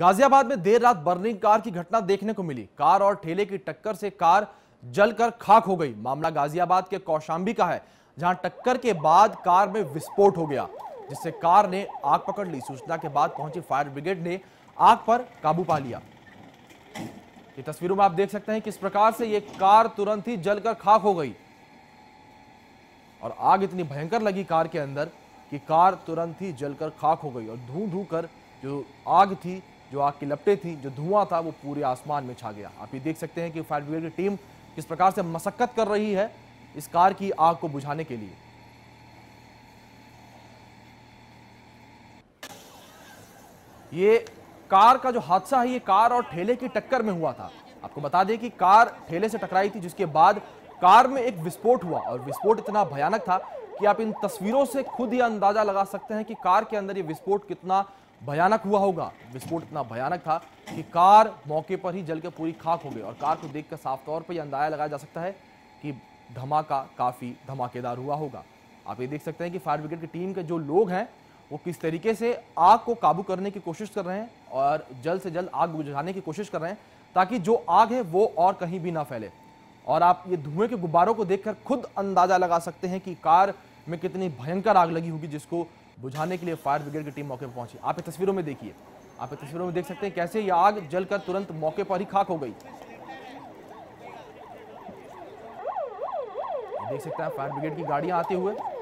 गाजियाबाद में देर रात burning car की घटना देखने को मिली। कार और ठेले की टक्कर से कार जलकर खाक हो गई। मामला गाजियाबाद के कौशाम्बी का है, जहां टक्कर के बाद कार में विस्फोट हो गया, जिससे कार ने आग पकड़ ली। सूचना के बाद पहुंची फायर ब्रिगेड ने आग पर काबू पा लिया। ये तस्वीरों में आप देख सकते हैं किस प्रकार से ये कार तुरंत ही जलकर खाक हो गई और आग इतनी भयंकर लगी कार के अंदर कि कार तुरंत ही जलकर खाक हो गई और धूं-धूं कर जो आग थी, जो आग की लपटें थी, जो धुआं था, वो पूरे आसमान में छा गया। आप ये देख सकते हैं कि फायर ब्रिगेड की टीम किस प्रकार से मशक्कत कर रही है इस कार की आग को बुझाने के लिए। ये कार का जो हादसा है, ये कार और ठेले की टक्कर में हुआ था। आपको बता दें कि कार ठेले से टकराई थी, जिसके बाद कार में एक विस्फोट हुआ और विस्फोट इतना भयानक था कि आप इन तस्वीरों से खुद ही अंदाजा लगा सकते हैं कि कार के अंदर ये विस्फोट कितना भयानक हुआ होगा। विस्फोट इतना भयानक था कि कार मौके पर ही जल के पूरी खाक हो गई और कार को देखकर साफ तौर पर यह अंदाजा लगाया जा सकता है कि धमाका काफी धमाकेदार हुआ होगा। आप ये देख सकते हैं कि फायर ब्रिगेड की टीम के जो लोग हैं वो किस तरीके से आग को काबू करने की कोशिश कर रहे हैं और जल्द से जल्द आग बुझाने की कोशिश कर रहे हैं ताकि जो आग है वो और कहीं भी ना फैले। और आप ये धुएं के गुब्बारों को देखकर खुद अंदाजा लगा सकते हैं कि कार में कितनी भयंकर आग लगी होगी, जिसको बुझाने के लिए फायर ब्रिगेड की टीम मौके पर पहुंची। आप ये तस्वीरों में देखिए, आप ये तस्वीरों में देख सकते हैं कैसे ये आग जलकर तुरंत मौके पर ही खाक हो गई। देख सकते हैं फायर ब्रिगेड की गाड़ियां आते हुए।